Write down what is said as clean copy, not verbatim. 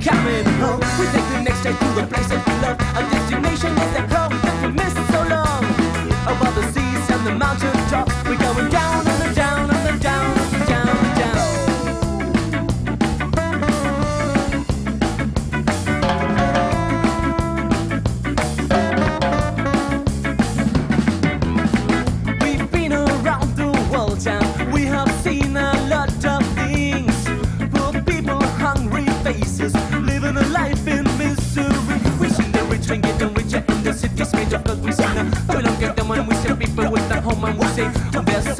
coming home. We take the next day to the place that we love. Our destination is that home that we missed so long. Above the seas and the mountain tops, we're going down and down and down and down and down. We've been around the world and we have seen a lot of things. Poor people, hungry faces, living a life in misery. We've seen the rich and getting richer in the cities made of gold. We sing, we don't get them when we see people with the home and we say, oh,